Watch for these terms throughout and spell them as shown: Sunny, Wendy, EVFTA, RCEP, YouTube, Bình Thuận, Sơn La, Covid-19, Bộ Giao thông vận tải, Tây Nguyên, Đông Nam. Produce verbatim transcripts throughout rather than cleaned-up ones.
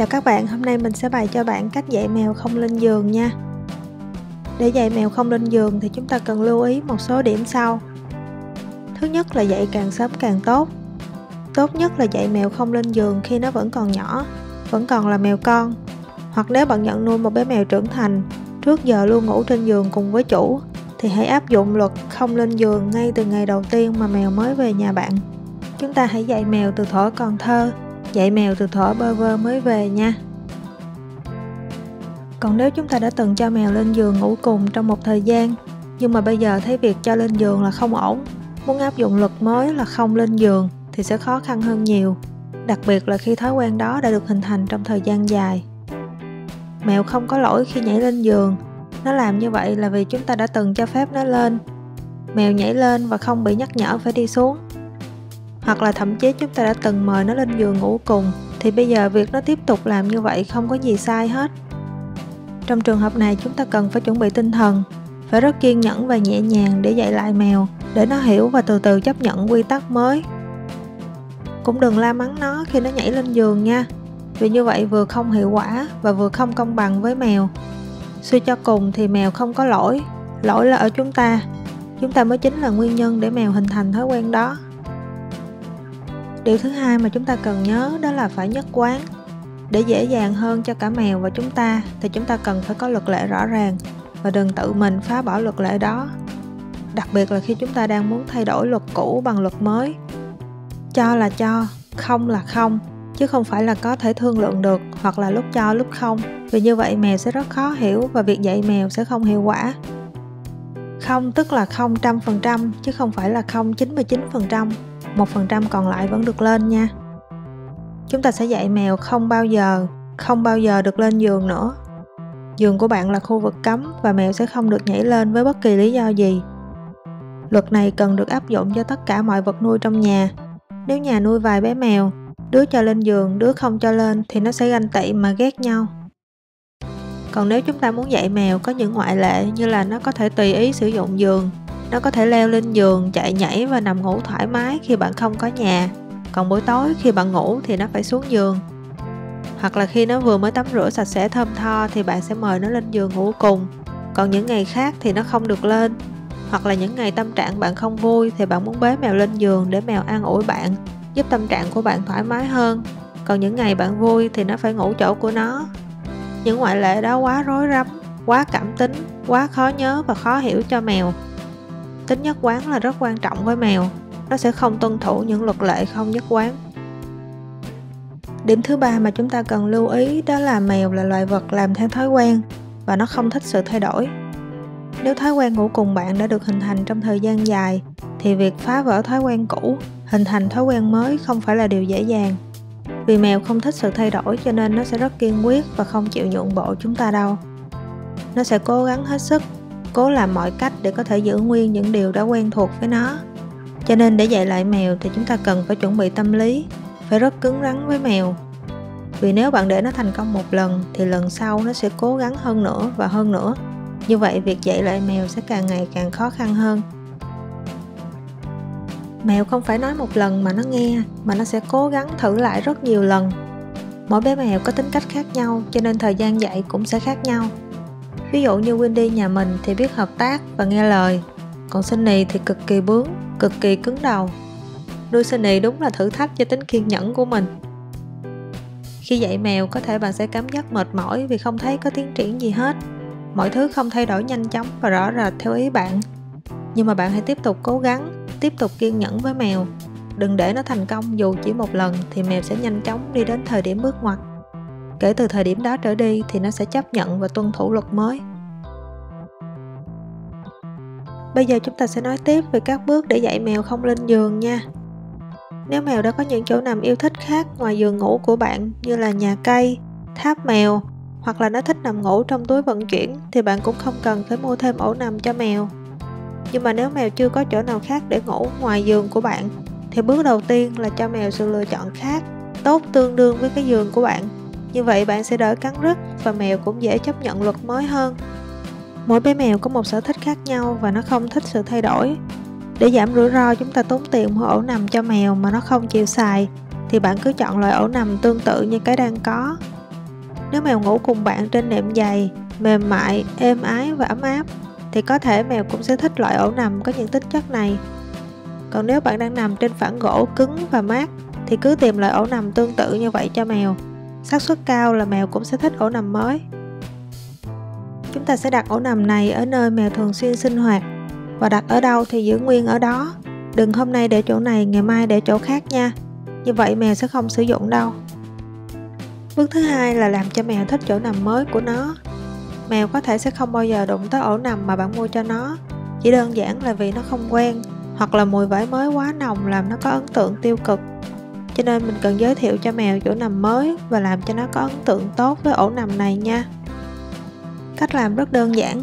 Chào các bạn, hôm nay mình sẽ bày cho bạn cách dạy mèo không lên giường nha. Để dạy mèo không lên giường thì chúng ta cần lưu ý một số điểm sau. Thứ nhất là dạy càng sớm càng tốt. Tốt nhất là dạy mèo không lên giường khi nó vẫn còn nhỏ, vẫn còn là mèo con. Hoặc nếu bạn nhận nuôi một bé mèo trưởng thành, trước giờ luôn ngủ trên giường cùng với chủ, thì hãy áp dụng luật không lên giường ngay từ ngày đầu tiên mà mèo mới về nhà bạn. Chúng ta hãy dạy mèo từ thuở còn thơ, dạy mèo từ thuở bơ vơ mới về nha. Còn nếu chúng ta đã từng cho mèo lên giường ngủ cùng trong một thời gian, nhưng mà bây giờ thấy việc cho lên giường là không ổn, muốn áp dụng luật mới là không lên giường thì sẽ khó khăn hơn nhiều, đặc biệt là khi thói quen đó đã được hình thành trong thời gian dài. Mèo không có lỗi khi nhảy lên giường, nó làm như vậy là vì chúng ta đã từng cho phép nó lên. Mèo nhảy lên và không bị nhắc nhở phải đi xuống. Hoặc là thậm chí chúng ta đã từng mời nó lên giường ngủ cùng, thì bây giờ việc nó tiếp tục làm như vậy không có gì sai hết. Trong trường hợp này chúng ta cần phải chuẩn bị tinh thần, phải rất kiên nhẫn và nhẹ nhàng để dạy lại mèo, để nó hiểu và từ từ chấp nhận quy tắc mới. Cũng đừng la mắng nó khi nó nhảy lên giường nha, vì như vậy vừa không hiệu quả và vừa không công bằng với mèo. Suy cho cùng thì mèo không có lỗi, lỗi là ở chúng ta. Chúng ta mới chính là nguyên nhân để mèo hình thành thói quen đó. Điều thứ hai mà chúng ta cần nhớ đó là phải nhất quán. Để dễ dàng hơn cho cả mèo và chúng ta thì chúng ta cần phải có luật lệ rõ ràng và đừng tự mình phá bỏ luật lệ đó. Đặc biệt là khi chúng ta đang muốn thay đổi luật cũ bằng luật mới. Cho là cho, không là không, chứ không phải là có thể thương lượng được hoặc là lúc cho lúc không, vì như vậy mèo sẽ rất khó hiểu và việc dạy mèo sẽ không hiệu quả. Không tức là không trăm phần trăm chứ không phải là không chín mươi chín phần trăm, một phần trăm còn lại vẫn được lên nha. Chúng ta sẽ dạy mèo không bao giờ, không bao giờ được lên giường nữa. Giường của bạn là khu vực cấm và mèo sẽ không được nhảy lên với bất kỳ lý do gì. Luật này cần được áp dụng cho tất cả mọi vật nuôi trong nhà. Nếu nhà nuôi vài bé mèo, đứa cho lên giường, đứa không cho lên thì nó sẽ ganh tị mà ghét nhau. Còn nếu chúng ta muốn dạy mèo có những ngoại lệ như là nó có thể tùy ý sử dụng giường, nó có thể leo lên giường, chạy nhảy và nằm ngủ thoải mái khi bạn không có nhà, còn buổi tối khi bạn ngủ thì nó phải xuống giường. Hoặc là khi nó vừa mới tắm rửa sạch sẽ thơm tho thì bạn sẽ mời nó lên giường ngủ cùng, còn những ngày khác thì nó không được lên. Hoặc là những ngày tâm trạng bạn không vui thì bạn muốn bế mèo lên giường để mèo an ủi bạn, giúp tâm trạng của bạn thoải mái hơn, còn những ngày bạn vui thì nó phải ngủ chỗ của nó. Những ngoại lệ đó quá rối rắm, quá cảm tính, quá khó nhớ và khó hiểu cho mèo. Tính nhất quán là rất quan trọng với mèo, nó sẽ không tuân thủ những luật lệ không nhất quán. Điểm thứ ba mà chúng ta cần lưu ý đó là mèo là loài vật làm theo thói quen và nó không thích sự thay đổi. Nếu thói quen ngủ cùng bạn đã được hình thành trong thời gian dài thì việc phá vỡ thói quen cũ, hình thành thói quen mới không phải là điều dễ dàng. Vì mèo không thích sự thay đổi cho nên nó sẽ rất kiên quyết và không chịu nhượng bộ chúng ta đâu. Nó sẽ cố gắng hết sức, cố làm mọi cách để có thể giữ nguyên những điều đã quen thuộc với nó. Cho nên để dạy lại mèo thì chúng ta cần phải chuẩn bị tâm lý, phải rất cứng rắn với mèo. Vì nếu bạn để nó thành công một lần thì lần sau nó sẽ cố gắng hơn nữa và hơn nữa. Như vậy việc dạy lại mèo sẽ càng ngày càng khó khăn hơn. Mèo không phải nói một lần mà nó nghe, mà nó sẽ cố gắng thử lại rất nhiều lần. Mỗi bé mèo có tính cách khác nhau cho nên thời gian dạy cũng sẽ khác nhau. Ví dụ như Wendy nhà mình thì biết hợp tác và nghe lời, còn Sunny thì cực kỳ bướng, cực kỳ cứng đầu. Nuôi Sunny đúng là thử thách cho tính kiên nhẫn của mình. Khi dạy mèo có thể bạn sẽ cảm giác mệt mỏi vì không thấy có tiến triển gì hết. Mọi thứ không thay đổi nhanh chóng và rõ rệt theo ý bạn. Nhưng mà bạn hãy tiếp tục cố gắng, tiếp tục kiên nhẫn với mèo. Đừng để nó thành công dù chỉ một lần thì mèo sẽ nhanh chóng đi đến thời điểm bước ngoặt. Kể từ thời điểm đó trở đi thì nó sẽ chấp nhận và tuân thủ luật mới. Bây giờ chúng ta sẽ nói tiếp về các bước để dạy mèo không lên giường nha. Nếu mèo đã có những chỗ nằm yêu thích khác ngoài giường ngủ của bạn như là nhà cây, tháp mèo, hoặc là nó thích nằm ngủ trong túi vận chuyển thì bạn cũng không cần phải mua thêm ổ nằm cho mèo. Nhưng mà nếu mèo chưa có chỗ nào khác để ngủ ngoài giường của bạn thì bước đầu tiên là cho mèo sự lựa chọn khác, tốt tương đương với cái giường của bạn. Như vậy bạn sẽ đỡ cắn rứt và mèo cũng dễ chấp nhận luật mới hơn. Mỗi bé mèo có một sở thích khác nhau và nó không thích sự thay đổi. Để giảm rủi ro chúng ta tốn tiền mua ổ nằm cho mèo mà nó không chịu xài thì bạn cứ chọn loại ổ nằm tương tự như cái đang có. Nếu mèo ngủ cùng bạn trên nệm dày, mềm mại, êm ái và ấm áp, thì có thể mèo cũng sẽ thích loại ổ nằm có những tính chất này. Còn nếu bạn đang nằm trên phản gỗ cứng và mát, thì cứ tìm loại ổ nằm tương tự như vậy cho mèo. Xác suất cao là mèo cũng sẽ thích ổ nằm mới. Chúng ta sẽ đặt ổ nằm này ở nơi mèo thường xuyên sinh hoạt, và đặt ở đâu thì giữ nguyên ở đó. Đừng hôm nay để chỗ này, ngày mai để chỗ khác nha. Như vậy mèo sẽ không sử dụng đâu. Bước thứ hai là làm cho mèo thích chỗ nằm mới của nó. Mèo có thể sẽ không bao giờ đụng tới ổ nằm mà bạn mua cho nó, chỉ đơn giản là vì nó không quen, hoặc là mùi vải mới quá nồng làm nó có ấn tượng tiêu cực. Cho nên mình cần giới thiệu cho mèo chỗ nằm mới và làm cho nó có ấn tượng tốt với ổ nằm này nha. Cách làm rất đơn giản.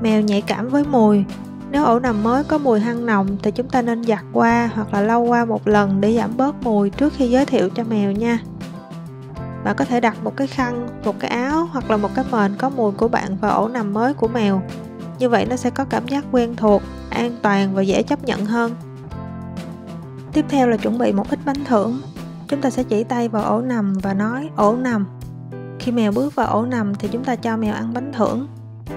Mèo nhạy cảm với mùi. Nếu ổ nằm mới có mùi hăng nồng thì chúng ta nên giặt qua hoặc là lau qua một lần để giảm bớt mùi trước khi giới thiệu cho mèo nha. Bạn có thể đặt một cái khăn, một cái áo hoặc là một cái mền có mùi của bạn vào ổ nằm mới của mèo. Như vậy nó sẽ có cảm giác quen thuộc, an toàn và dễ chấp nhận hơn. Tiếp theo là chuẩn bị một ít bánh thưởng. Chúng ta sẽ chỉ tay vào ổ nằm và nói ổ nằm. Khi mèo bước vào ổ nằm thì chúng ta cho mèo ăn bánh thưởng.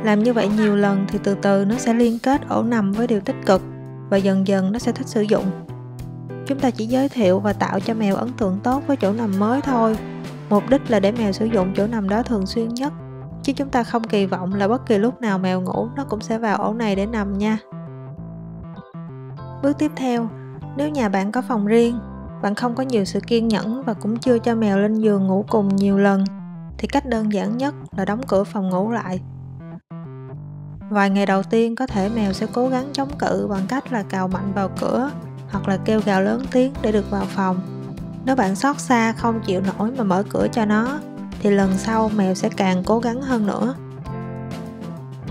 Làm như vậy nhiều lần thì từ từ nó sẽ liên kết ổ nằm với điều tích cực và dần dần nó sẽ thích sử dụng. Chúng ta chỉ giới thiệu và tạo cho mèo ấn tượng tốt với chỗ nằm mới thôi. Mục đích là để mèo sử dụng chỗ nằm đó thường xuyên nhất, chứ chúng ta không kỳ vọng là bất kỳ lúc nào mèo ngủ nó cũng sẽ vào ổ này để nằm nha. Bước tiếp theo, nếu nhà bạn có phòng riêng, bạn không có nhiều sự kiên nhẫn và cũng chưa cho mèo lên giường ngủ cùng nhiều lần, thì cách đơn giản nhất là đóng cửa phòng ngủ lại. Vài ngày đầu tiên có thể mèo sẽ cố gắng chống cự bằng cách là cào mạnh vào cửa hoặc là kêu gào lớn tiếng để được vào phòng. Nếu bạn xót xa không chịu nổi mà mở cửa cho nó, thì lần sau mèo sẽ càng cố gắng hơn nữa.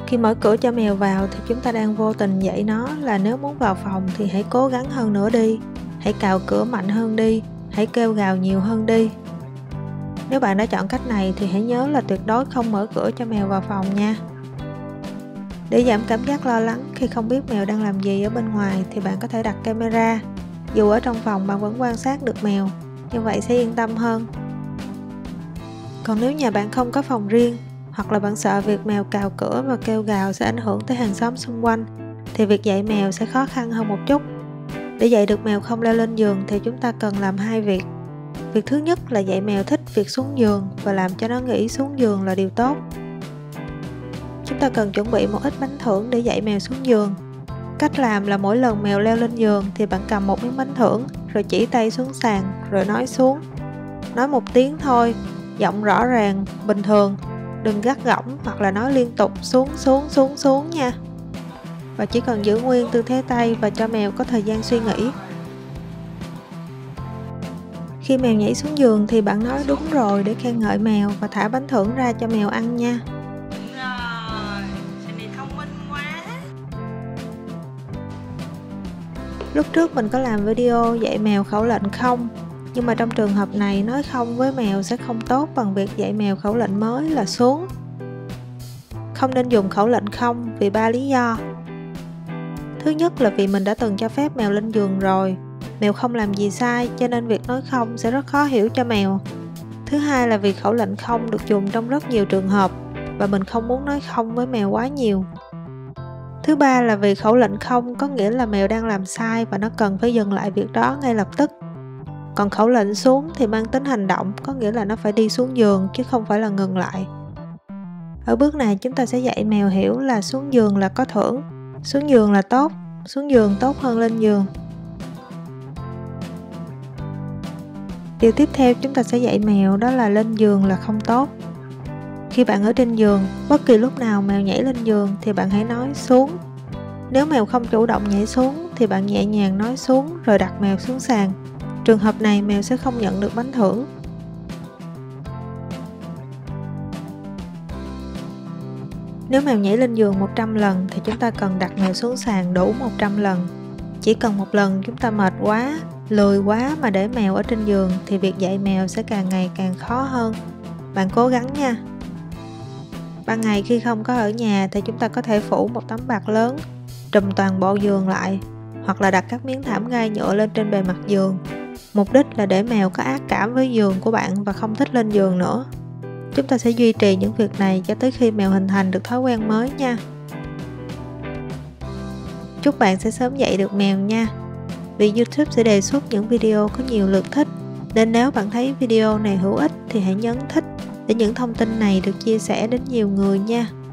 Khi mở cửa cho mèo vào thì chúng ta đang vô tình dạy nó là nếu muốn vào phòng thì hãy cố gắng hơn nữa đi, hãy cào cửa mạnh hơn đi, hãy kêu gào nhiều hơn đi. Nếu bạn đã chọn cách này thì hãy nhớ là tuyệt đối không mở cửa cho mèo vào phòng nha. Để giảm cảm giác lo lắng khi không biết mèo đang làm gì ở bên ngoài thì bạn có thể đặt camera. Dù ở trong phòng bạn vẫn quan sát được mèo, như vậy sẽ yên tâm hơn. Còn nếu nhà bạn không có phòng riêng, hoặc là bạn sợ việc mèo cào cửa và kêu gào sẽ ảnh hưởng tới hàng xóm xung quanh, thì việc dạy mèo sẽ khó khăn hơn một chút. Để dạy được mèo không leo lên giường thì chúng ta cần làm hai việc. Việc thứ nhất là dạy mèo thích việc xuống giường và làm cho nó nghĩ xuống giường là điều tốt. Chúng ta cần chuẩn bị một ít bánh thưởng để dạy mèo xuống giường. Cách làm là mỗi lần mèo leo lên giường thì bạn cầm một miếng bánh thưởng rồi chỉ tay xuống sàn rồi nói xuống. Nói một tiếng thôi, giọng rõ ràng, bình thường. Đừng gắt gỏng hoặc là nói liên tục xuống xuống xuống xuống nha. Và chỉ cần giữ nguyên tư thế tay và cho mèo có thời gian suy nghĩ. Khi mèo nhảy xuống giường thì bạn nói đúng rồi để khen ngợi mèo và thả bánh thưởng ra cho mèo ăn nha. Lúc trước mình có làm video dạy mèo khẩu lệnh không, nhưng mà trong trường hợp này nói không với mèo sẽ không tốt bằng việc dạy mèo khẩu lệnh mới là xuống. Không nên dùng khẩu lệnh không vì ba lý do. Thứ nhất là vì mình đã từng cho phép mèo lên giường rồi, mèo không làm gì sai cho nên việc nói không sẽ rất khó hiểu cho mèo. Thứ hai là vì khẩu lệnh không được dùng trong rất nhiều trường hợp và mình không muốn nói không với mèo quá nhiều. Thứ ba là vì khẩu lệnh không có nghĩa là mèo đang làm sai và nó cần phải dừng lại việc đó ngay lập tức. Còn khẩu lệnh xuống thì mang tính hành động, có nghĩa là nó phải đi xuống giường chứ không phải là ngừng lại. Ở bước này chúng ta sẽ dạy mèo hiểu là xuống giường là có thưởng, xuống giường là tốt, xuống giường tốt hơn lên giường. Điều tiếp theo chúng ta sẽ dạy mèo đó là lên giường là không tốt. Khi bạn ở trên giường, bất kỳ lúc nào mèo nhảy lên giường thì bạn hãy nói xuống. Nếu mèo không chủ động nhảy xuống thì bạn nhẹ nhàng nói xuống rồi đặt mèo xuống sàn. Trường hợp này mèo sẽ không nhận được bánh thưởng. Nếu mèo nhảy lên giường một trăm lần thì chúng ta cần đặt mèo xuống sàn đủ một trăm lần. Chỉ cần một lần chúng ta mệt quá, lười quá mà để mèo ở trên giường thì việc dạy mèo sẽ càng ngày càng khó hơn. Bạn cố gắng nha! Ban ngày khi không có ở nhà thì chúng ta có thể phủ một tấm bạt lớn, trùm toàn bộ giường lại, hoặc là đặt các miếng thảm gai nhựa lên trên bề mặt giường. Mục đích là để mèo có ác cảm với giường của bạn và không thích lên giường nữa. Chúng ta sẽ duy trì những việc này cho tới khi mèo hình thành được thói quen mới nha. Chúc bạn sẽ sớm dạy được mèo nha. Vì YouTube sẽ đề xuất những video có nhiều lượt thích, nên nếu bạn thấy video này hữu ích thì hãy nhấn thích để những thông tin này được chia sẻ đến nhiều người nha.